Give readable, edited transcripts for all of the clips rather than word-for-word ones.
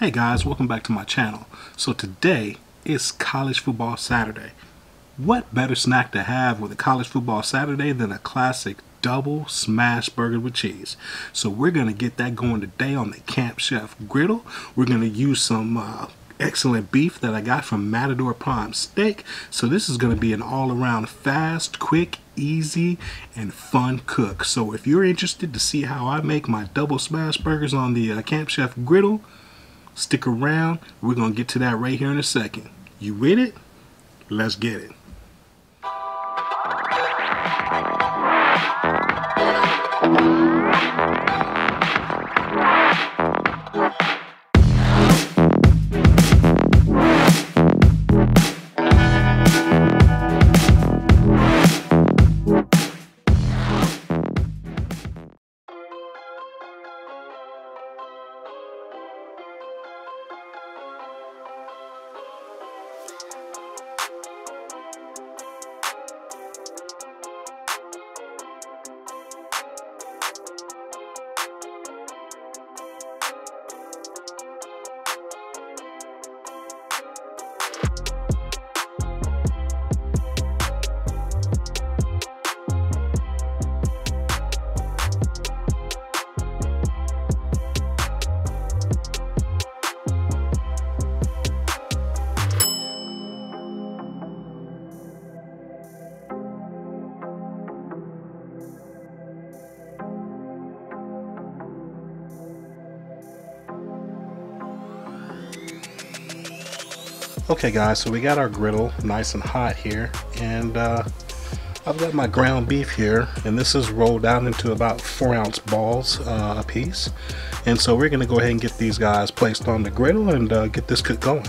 Hey guys, welcome back to my channel. So today is College Football Saturday. What better snack to have with a College Football Saturday than a classic double smash burger with cheese? So we're going to get that going today on the Camp Chef Griddle. We're going to use some excellent beef that I got from Matador Prime Steak. So this is going to be an all-around fast, quick, easy, and fun cook. So if you're interested to see how I make my double smash burgers on the Camp Chef Griddle, stick around. We're going to get to that right here in a second. You with it? Let's get it. Okay guys, so we got our griddle nice and hot here, and I've got my ground beef here, and this is rolled out into about 4-ounce balls a piece. And so we're gonna go ahead and get these guys placed on the griddle and get this cook going.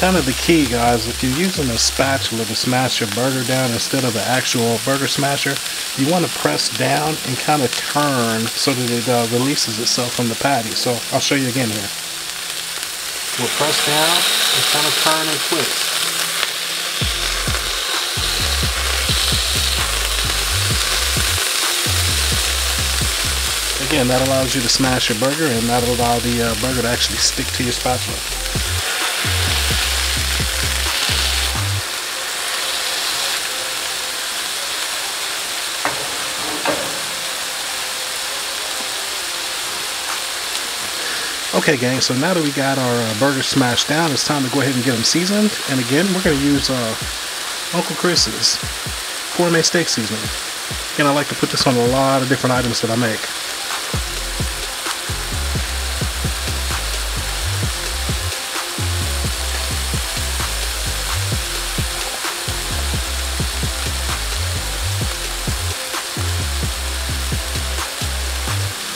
Kind of the key, guys, if you're using a spatula to smash your burger down instead of an actual burger smasher, you want to press down and kind of turn so that it releases itself from the patty. So I'll show you again here. We'll press down and kind of turn and twist. Again, that allows you to smash your burger, and that'll allow the burger to actually stick to your spatula. Okay gang, so now that we got our burgers smashed down, it's time to go ahead and get them seasoned. And again, we're going to use Uncle Chris's gourmet steak seasoning. And I like to put this on a lot of different items that I make.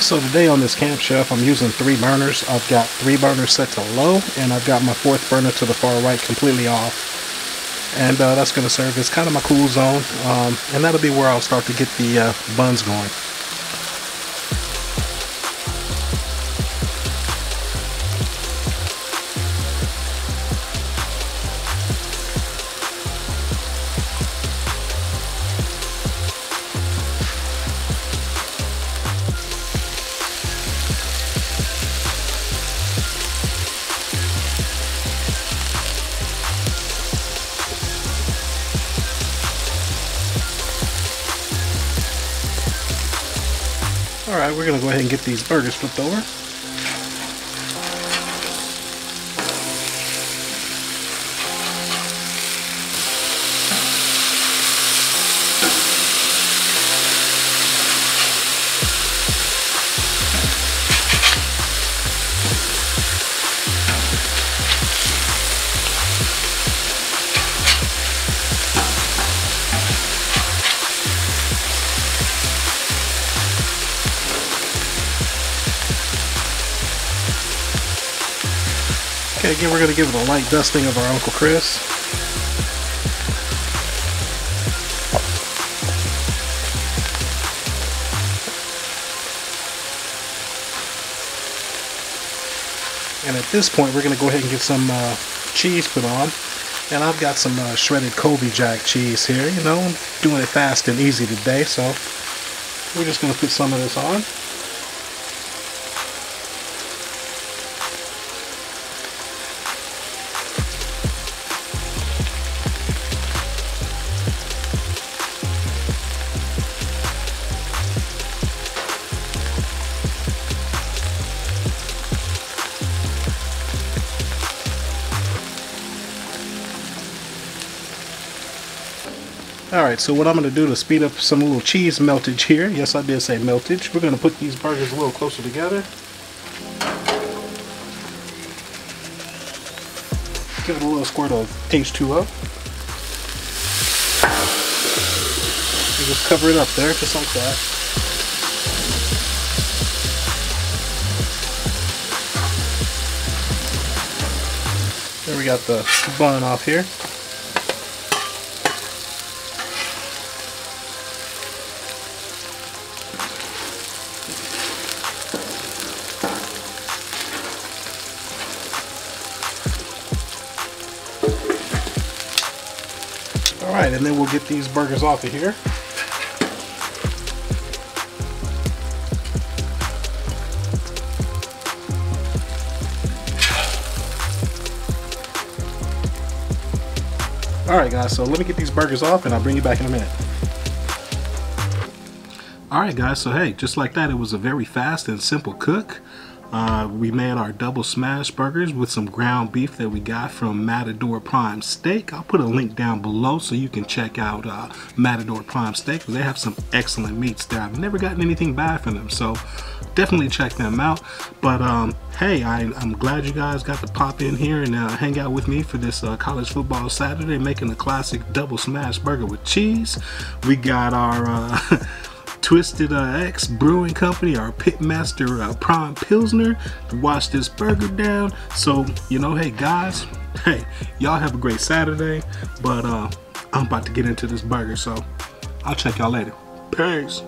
So today on this Camp Chef, I'm using 3 burners. I've got 3 burners set to low, and I've got my 4th burner to the far right completely off. And that's going to serve as kind of my cool zone, and that'll be where I'll start to get the buns going. Alright, we're going to go ahead and get these burgers flipped over. Okay, again, we're going to give it a light dusting of our Uncle Chris. And at this point, we're going to go ahead and get some cheese put on. And I've got some shredded Colby Jack cheese here. You know, I'm doing it fast and easy today, so we're just going to put some of this on. Alright, so what I'm going to do to speed up some little cheese meltage here, yes I did say meltage, we're going to put these burgers a little closer together. Give it a little squirt of H2O. And just cover it up there, just like that. There we got the bun off here. Alright, and then we'll get these burgers off of here. Alright guys, so let me get these burgers off and I'll bring you back in a minute. Alright guys, so hey, just like that, it was a very fast and simple cook. We made our double smash burgers with some ground beef that we got from Matador Prime Steak. I'll put a link down below so you can check out Matador Prime Steak. They have some excellent meats there. I've never gotten anything bad from them, so definitely check them out. But hey, I'm glad you guys got to pop in here and hang out with me for this college football Saturday, making a classic double smash burger with cheese. We got our Twisted X Brewing Company, our Pitmaster Prime Pilsner, to wash this burger down. So, you know, hey guys, hey, y'all have a great Saturday, but I'm about to get into this burger, so I'll check y'all later. Peace.